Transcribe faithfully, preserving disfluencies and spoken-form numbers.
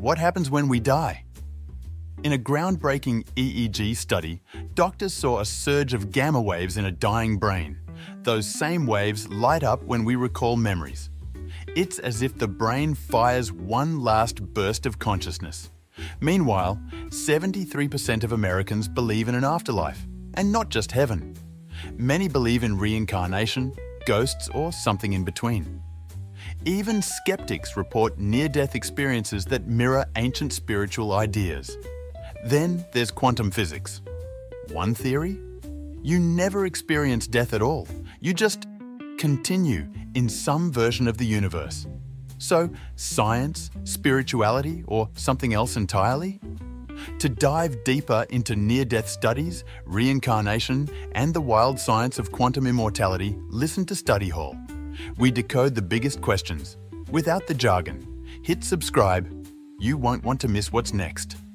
What happens when we die? In a groundbreaking E E G study, doctors saw a surge of gamma waves in a dying brain. Those same waves light up when we recall memories. It's as if the brain fires one last burst of consciousness. Meanwhile, seventy-three percent of Americans believe in an afterlife, and not just heaven. Many believe in reincarnation, ghosts, or something in between. Even skeptics report near-death experiences that mirror ancient spiritual ideas. Then there's quantum physics. One theory? You never experience death at all. You just continue in some version of the universe. So, science, spirituality, or something else entirely? To dive deeper into near-death studies, reincarnation, and the wild science of quantum immortality, listen to Study Hall. We decode the biggest questions, without the jargon. Hit subscribe. You won't want to miss what's next.